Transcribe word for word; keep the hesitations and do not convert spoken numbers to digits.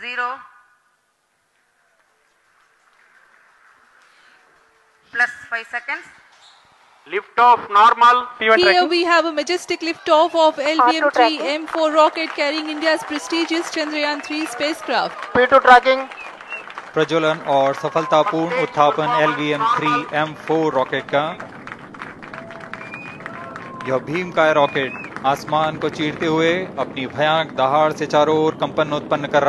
zero plus five seconds. Lift off normal. P one Here tracking. We have a majestic lift off of L V M three M four rocket carrying India's prestigious Chandrayaan three spacecraft. P two tracking. प्रज्वलन और सफलतापूर्ण उत्थापन L V M three M four rocket का। यह भीमकाय rocket आसमान को चीरते हुए अपनी भयानक दहाड़ से चारों ओर कंपन उत्पन्न कर रहा है।